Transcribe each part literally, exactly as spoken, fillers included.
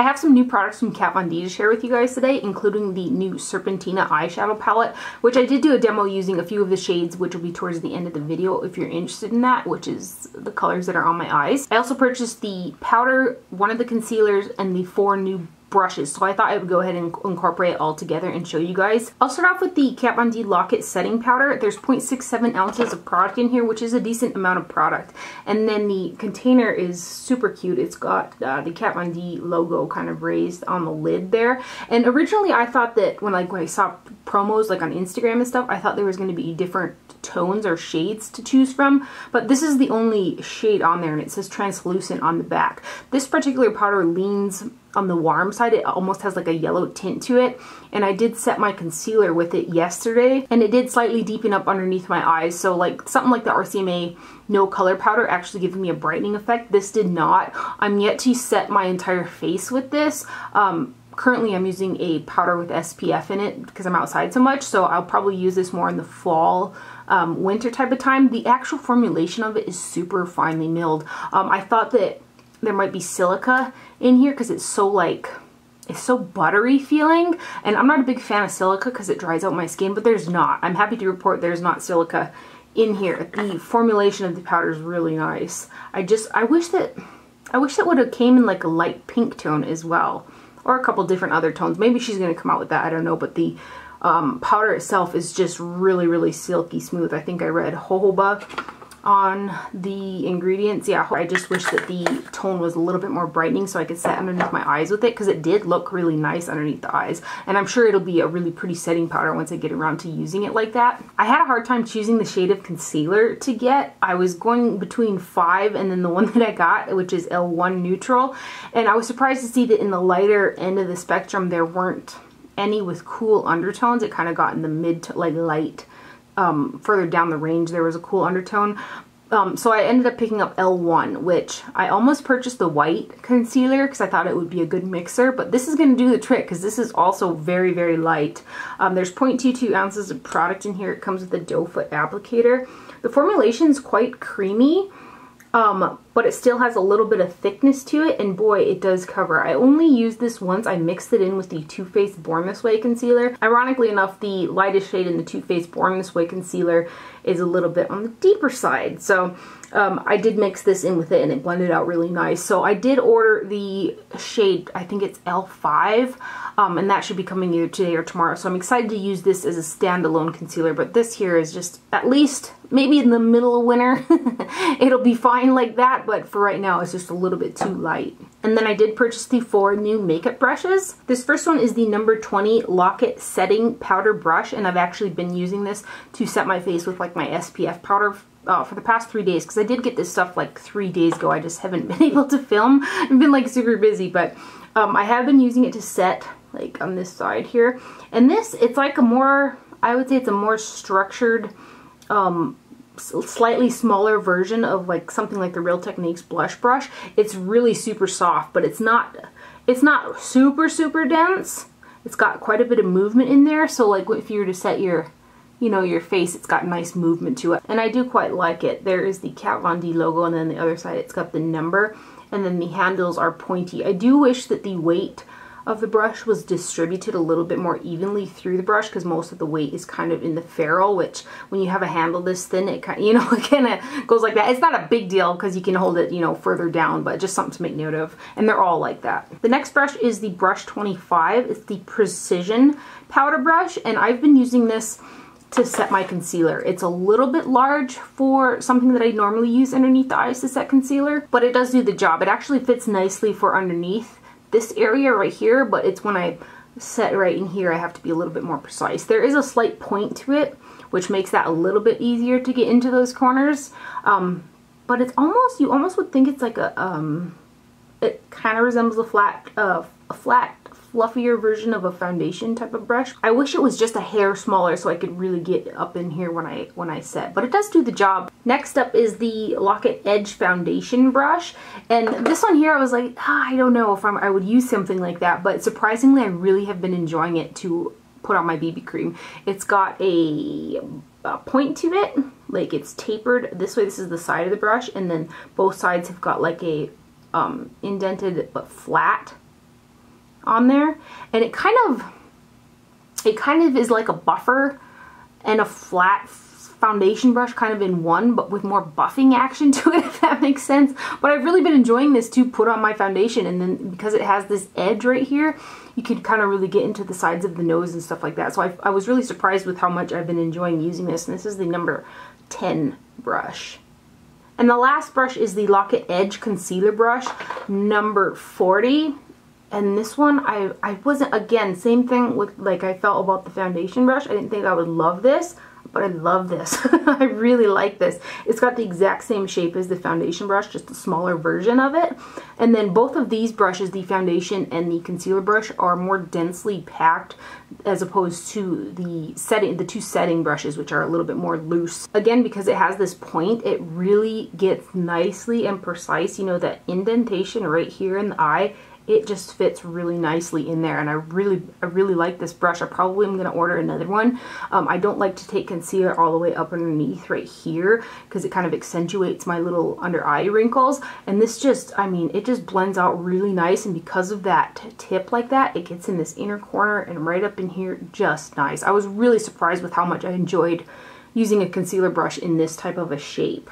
I have some new products from Kat Von D to share with you guys today, including the new Serpentina eyeshadow palette, which I did do a demo using a few of the shades, which will be towards the end of the video if you're interested in that, which is the colors that are on my eyes. I also purchased the powder, one of the concealers, and the four new brushes, so I thought I would go ahead and incorporate it all together and show you guys. I'll start off with the Kat Von D Locket Setting Powder. There's zero point six seven ounces of product in here, which is a decent amount of product. And then the container is super cute. It's got uh, the Kat Von D logo kind of raised on the lid there. And originally I thought that when, like, when I saw promos like on Instagram and stuff, I thought there was going to be different tones or shades to choose from, but this is the only shade on there, and it says translucent on the back. This particular powder leans on the warm side. It almost has like a yellow tint to it, and I did set my concealer with it yesterday, and it did slightly deepen up underneath my eyes, so like something like the R C M A No Color Powder actually gave me a brightening effect. This did not. I'm yet to set my entire face with this. Um, Currently I'm using a powder with S P F in it because I'm outside so much, so I'll probably use this more in the fall, um, winter type of time. The actual formulation of it is super finely milled. Um, I thought that there might be silica in here because it's so like, it's so buttery feeling, and I'm not a big fan of silica because it dries out my skin, but there's not. I'm happy to report there's not silica in here. The formulation of the powder is really nice. I just, I wish that, I wish that would have came in like a light pink tone as well, or a couple different other tones. Maybe she's going to come out with that, I don't know, but the um, powder itself is just really, really silky smooth. I think I read jojoba on the ingredients. Yeah, I just wish that the tone was a little bit more brightening so I could set underneath my eyes with it, because it did look really nice underneath the eyes, and I'm sure it'll be a really pretty setting powder once I get around to using it like that. I had a hard time choosing the shade of concealer to get. I was going between five and then the one that I got, which is L one Neutral, and I was surprised to see that in the lighter end of the spectrum there weren't any with cool undertones. It kind of got in the mid to like light. Um, further down the range there was a cool undertone, um, so I ended up picking up L one, which I almost purchased the white concealer because I thought it would be a good mixer, but this is going to do the trick because this is also very, very light. Um, there's zero point two two ounces of product in here. It comes with a doe foot applicator. The formulation is quite creamy, um, but it still has a little bit of thickness to it, and boy, it does cover. I only used this once. I mixed it in with the Too Faced Born This Way concealer. Ironically enough, the lightest shade in the Too Faced Born This Way concealer is a little bit on the deeper side, so um, I did mix this in with it, and it blended out really nice. So I did order the shade, I think it's L five, um, and that should be coming either today or tomorrow, so I'm excited to use this as a standalone concealer, but this here is just, at least, maybe in the middle of winter, it'll be fine like that, but for right now it's just a little bit too light. And then I did purchase the four new makeup brushes. This first one is the number twenty Locket Setting Powder Brush, and I've actually been using this to set my face with like my S P F powder uh, for the past three days because I did get this stuff like three days ago. I just haven't been able to film. I've been like super busy, but um, I have been using it to set like on this side here. And this, it's like a more, I would say it's a more structured, um, slightly smaller version of like something like the Real Techniques blush brush. It's really super soft, but it's not it's not super super dense. It's got quite a bit of movement in there, so like if you were to set your, you know, your face, it's got nice movement to it, and I do quite like it. There is the Kat Von D logo, and then the other side it's got the number, and then the handles are pointy. I do wish that the weight of the brush was distributed a little bit more evenly through the brush, because most of the weight is kind of in the ferrule, which when you have a handle this thin, it kind of, you know, it kind of goes like that. It's not a big deal because you can hold it, you know, further down, but just something to make note of, and they're all like that. The next brush is the brush twenty-five. It's the Precision Powder Brush, and I've been using this to set my concealer. It's a little bit large for something that I normally use underneath the eyes to set concealer, but it does do the job. It actually fits nicely for underneath this area right here, but it's when I set right in here, I have to be a little bit more precise. There is a slight point to it, which makes that a little bit easier to get into those corners, um, but it's almost, you almost would think it's like a, um, it kind of resembles a flat, uh, a flat, fluffier version of a foundation type of brush. I wish it was just a hair smaller so I could really get up in here when I when I set, but it does do the job. Next up is the Locket Edge Foundation Brush, and this one here I was like, ah, I don't know if I'm, I would use something like that, but surprisingly I really have been enjoying it to put on my B B cream. It's got a, a point to it, like it's tapered this way. This is the side of the brush, and then both sides have got like a um, indented but flat on there, and it kind of it kind of is like a buffer and a flat foundation brush kind of in one, but with more buffing action to it, if that makes sense. But I've really been enjoying this to put on my foundation, and then because it has this edge right here, you could kind of really get into the sides of the nose and stuff like that. So I, I was really surprised with how much I've been enjoying using this, and this is the number ten brush. And the last brush is the Locket Edge Concealer Brush, number forty. And this one, I, I wasn't, again, same thing with like I felt about the foundation brush. I didn't think I would love this, but I love this. I really like this. It's got the exact same shape as the foundation brush, just a smaller version of it. And then both of these brushes, the foundation and the concealer brush, are more densely packed as opposed to the setting, the two setting brushes, which are a little bit more loose. Again, because it has this point, it really gets nicely and precise. You know, that indentation right here in the eye, it just fits really nicely in there, and I really, I really like this brush. I probably am gonna order another one. Um, I don't like to take concealer all the way up underneath right here because it kind of accentuates my little under eye wrinkles. And this just, I mean, it just blends out really nice, and because of that tip like that, it gets in this inner corner and right up in here, just nice. I was really surprised with how much I enjoyed using a concealer brush in this type of a shape.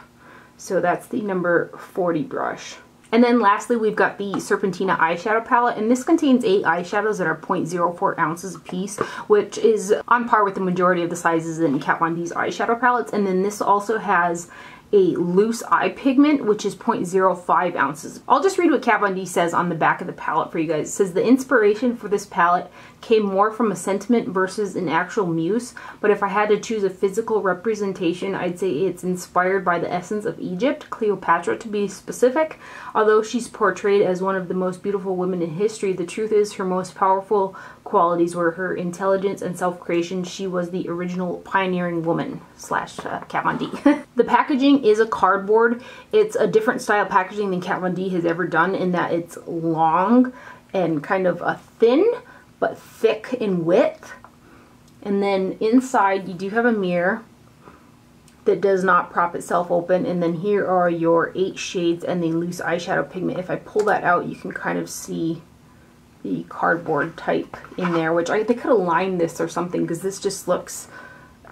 So that's the number forty brush. And then lastly, we've got the Serpentina eyeshadow palette, and this contains eight eyeshadows that are zero point zero four ounces a piece, which is on par with the majority of the sizes in Kat Von D's eyeshadow palettes. And then this also has a loose eye pigment, which is zero point zero five ounces. I'll just read what Kat Von D says on the back of the palette for you guys. It says, the inspiration for this palette came more from a sentiment versus an actual muse, but if I had to choose a physical representation, I'd say it's inspired by the essence of Egypt, Cleopatra to be specific. Although she's portrayed as one of the most beautiful women in history, the truth is her most powerful qualities were her intelligence and self-creation. She was the original pioneering woman slash uh, Kat Von D. The packaging is a cardboard. It's a different style packaging than Kat Von D has ever done, in that it's long and kind of a thin but thick in width. And then inside you do have a mirror that does not prop itself open, and then here are your eight shades and the loose eyeshadow pigment. If I pull that out, you can kind of see the cardboard type in there, which I they could align this or something, because this just looks,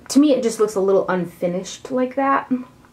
to me it just looks a little unfinished like that.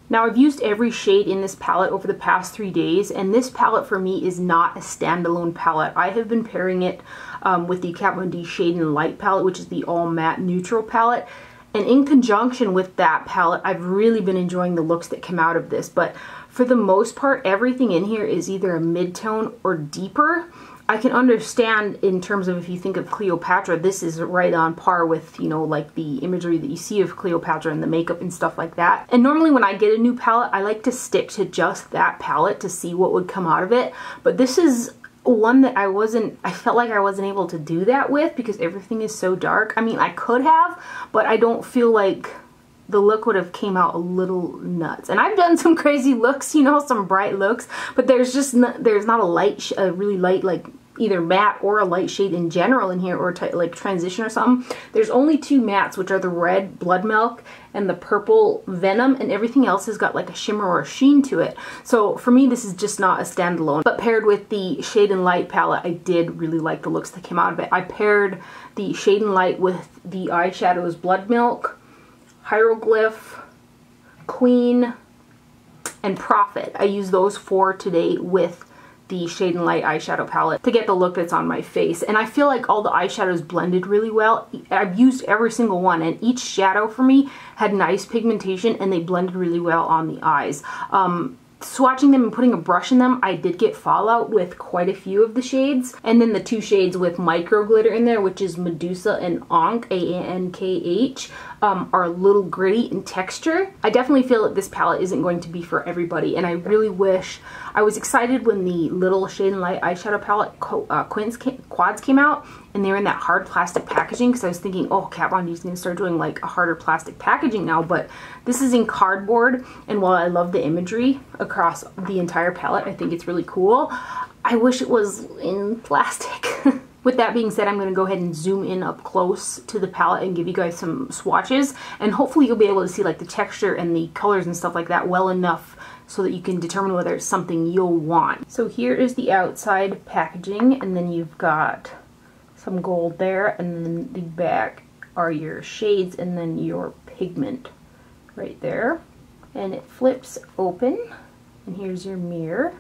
Now, I've used every shade in this palette over the past three days, and this palette for me is not a standalone palette. I have been pairing it um, with the Kat Von D Shade and Light palette, which is the all matte neutral palette. And in conjunction with that palette, I've really been enjoying the looks that come out of this. But for the most part, everything in here is either a mid-tone or deeper. I can understand in terms of, if you think of Cleopatra, this is right on par with, you know, like the imagery that you see of Cleopatra and the makeup and stuff like that. And normally when I get a new palette, I like to stick to just that palette to see what would come out of it. But this is one that I wasn't, I felt like I wasn't able to do that with, because everything is so dark. I mean, I could have, but I don't feel like the look would have came out a little nuts. And I've done some crazy looks, you know, some bright looks, but there's just not, there's not a light, sh a really light, like, either matte or a light shade in general in here, or like transition or something. There's only two mattes, which are the red Blood Milk and the purple Venom, and everything else has got like a shimmer or a sheen to it. So for me, this is just not a standalone, but paired with the Shade and Light palette, I did really like the looks that came out of it. I paired the Shade and Light with the eyeshadows Blood Milk, Hieroglyph, Queen, and Prophet. I used those four today with the Shade and Light eyeshadow palette to get the look that's on my face. And I feel like all the eyeshadows blended really well. I've used every single one, and each shadow for me had nice pigmentation, and they blended really well on the eyes. Um, swatching them and putting a brush in them, I did get fallout with quite a few of the shades. And then the two shades with micro glitter in there, which is Medusa and Ankh, A N K H, um, are a little gritty in texture. I definitely feel that this palette isn't going to be for everybody, and I really wish, I was excited when the little Shade and Light eyeshadow palette uh, Quince came, Quads came out, and they were in that hard plastic packaging, because I was thinking, oh, Kat Von D's going to start doing like a harder plastic packaging now, but this is in cardboard, and while I love the imagery across the entire palette, I think it's really cool, I wish it was in plastic. With that being said, I'm going to go ahead and zoom in up close to the palette and give you guys some swatches, and hopefully you'll be able to see like the texture and the colors and stuff like that well enough so that you can determine whether it's something you'll want. So here is the outside packaging, and then you've got some gold there, and then the back are your shades and then your pigment right there. And it flips open, and here's your mirror.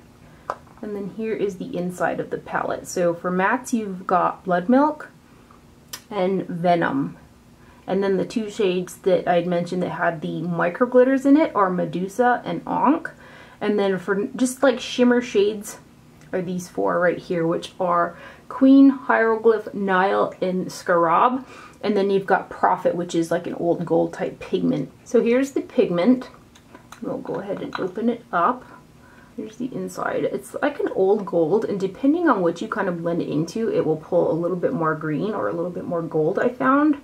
And then here is the inside of the palette. So for mattes, you've got Blood Milk and Venom. And then the two shades that I had mentioned that had the micro glitters in it are Medusa and Ankh. And then for just like shimmer shades are these four right here, which are Queen, Hieroglyph, Nile, and Scarab. And then you've got Prophet, which is like an old gold type pigment. So here's the pigment. We'll go ahead and open it up. Here's the inside. It's like an old gold, and depending on what you kind of blend it into, it will pull a little bit more green or a little bit more gold, I found.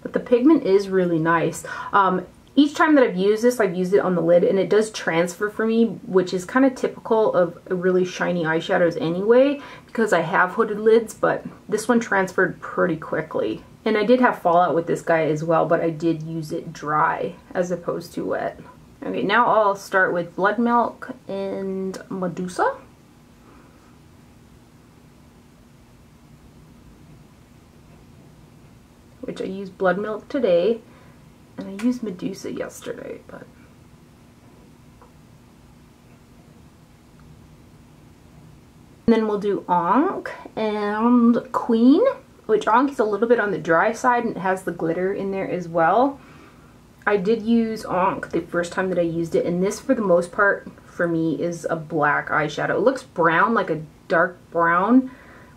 But the pigment is really nice. Um, each time that I've used this, I've used it on the lid, and it does transfer for me, which is kind of typical of really shiny eyeshadows anyway, because I have hooded lids, but this one transferred pretty quickly. And I did have fallout with this guy as well, but I did use it dry as opposed to wet. Okay, now I'll start with Blood Milk and Medusa. Which I used Blood Milk today, and I used Medusa yesterday, but... And then we'll do Ankh and Queen, which Ankh is a little bit on the dry side, and it has the glitter in there as well. I did use Ankh the first time that I used it, and this for the most part for me is a black eyeshadow. It looks brown, like a dark brown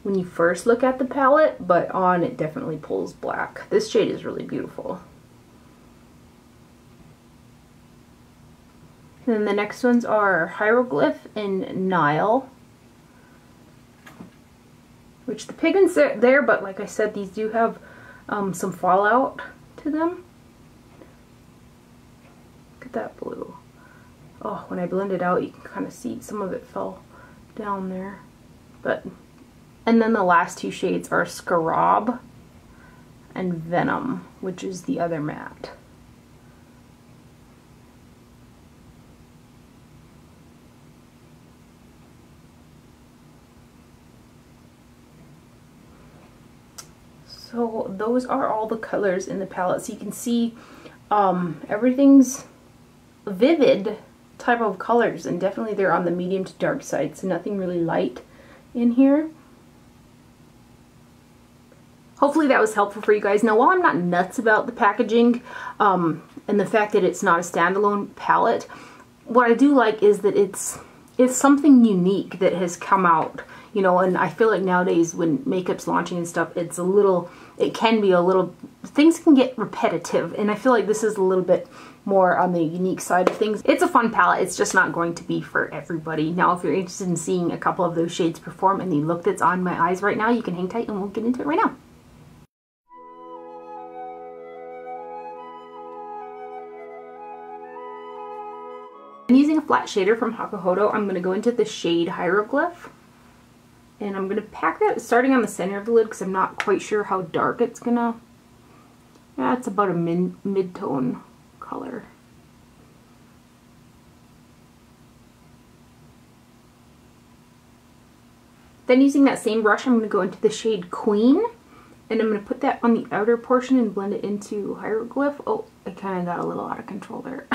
when you first look at the palette, but on it definitely pulls black. This shade is really beautiful. And then the next ones are Hieroglyph and Nile. Which the pigment's there, but like I said, these do have um, some fallout to them. That blue. Oh, when I blend it out, you can kind of see some of it fell down there. But, and then the last two shades are Scarab and Venom, which is the other matte. So those are all the colors in the palette. So you can see um, everything's vivid type of colors, and definitely they're on the medium to dark side, so nothing really light in here. Hopefully that was helpful for you guys. Now, while I'm not nuts about the packaging um, and the fact that it's not a standalone palette, what I do like is that it's it's something unique that has come out, you know, and I feel like nowadays when makeup's launching and stuff, it's a little, it can be a little, things can get repetitive, and I feel like this is a little bit more on the unique side of things. It's a fun palette, it's just not going to be for everybody. Now, if you're interested in seeing a couple of those shades perform and the look that's on my eyes right now, you can hang tight and we'll get into it right now. I'm using a flat shader from Hakuhodo. I'm going to go into the shade Hieroglyph, and I'm going to pack that starting on the center of the lid because I'm not quite sure how dark it's going to... Yeah, it's about a min mid-tone color. Then using that same brush, I'm going to go into the shade Queen, and I'm going to put that on the outer portion and blend it into Hieroglyph. Oh, I kind of got a little out of control there.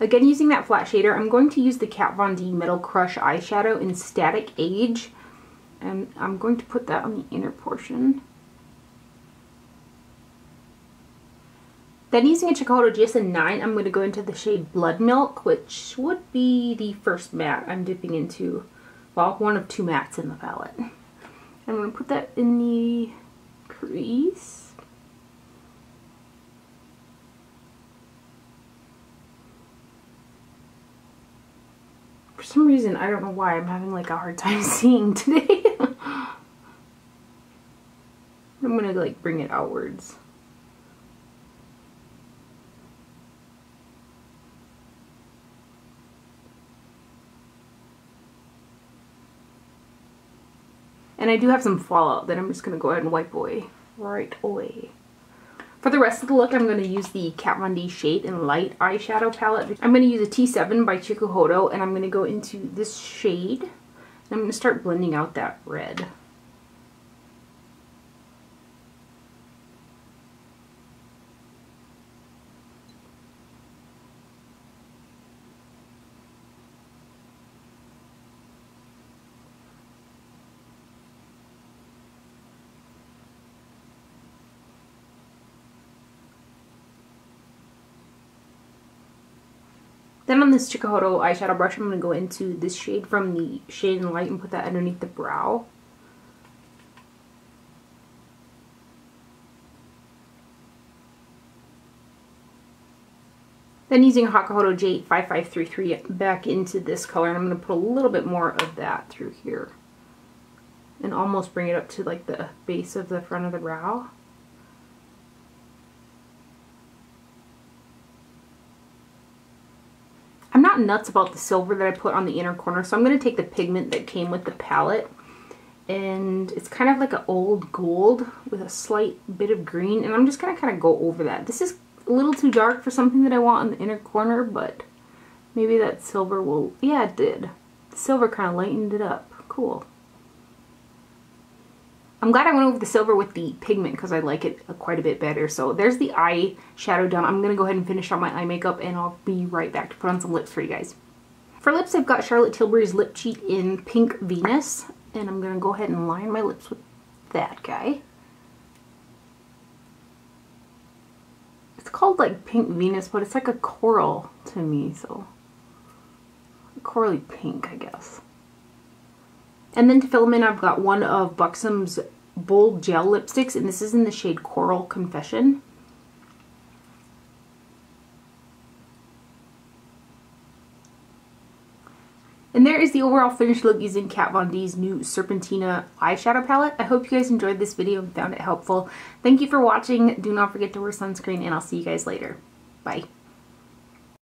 Again, using that flat shader, I'm going to use the Kat Von D Metal Crush eyeshadow in Static Age, and I'm going to put that on the inner portion. Then using a Chikuhodo G S N nine, I'm going to go into the shade Blood Milk, which would be the first matte I'm dipping into. Well, one of two mattes in the palette. I'm going to put that in the crease. For some reason, I don't know why, I'm having like a hard time seeing today. I'm gonna like bring it outwards. And I do have some fallout that I'm just gonna go ahead and wipe away right away. For the rest of the look, I'm going to use the Kat Von D Shade and Light eyeshadow palette. I'm going to use a T seven by Chikuhodo, and I'm going to go into this shade, and I'm going to start blending out that red. Then on this Chikuhodo eyeshadow brush, I'm going to go into this shade from the Shade and Light and put that underneath the brow. Then using Hakuhodo J eight five five three three back into this color, and I'm going to put a little bit more of that through here. And almost bring it up to like the base of the front of the brow. I'm not nuts about the silver that I put on the inner corner, so I'm going to take the pigment that came with the palette, and it's kind of like an old gold with a slight bit of green, and I'm just going to kind of go over that. This is a little too dark for something that I want on the inner corner, but maybe that silver will, yeah it did. The silver kind of lightened it up. Cool. I'm glad I went over the silver with the pigment because I like it quite a bit better. So there's the eye shadow done. I'm going to go ahead and finish on my eye makeup, and I'll be right back to put on some lips for you guys. For lips, I've got Charlotte Tilbury's Lip Cheat in Pink Venus, and I'm going to go ahead and line my lips with that guy. It's called like Pink Venus, but it's like a coral to me, so a corally pink, I guess. And then to fill them in, I've got one of Buxom's Bold Gel Lipsticks, and this is in the shade Coral Confession. And there is the overall finished look using Kat Von D's new Serpentina eyeshadow palette. I hope you guys enjoyed this video and found it helpful. Thank you for watching. Do not forget to wear sunscreen, and I'll see you guys later. Bye.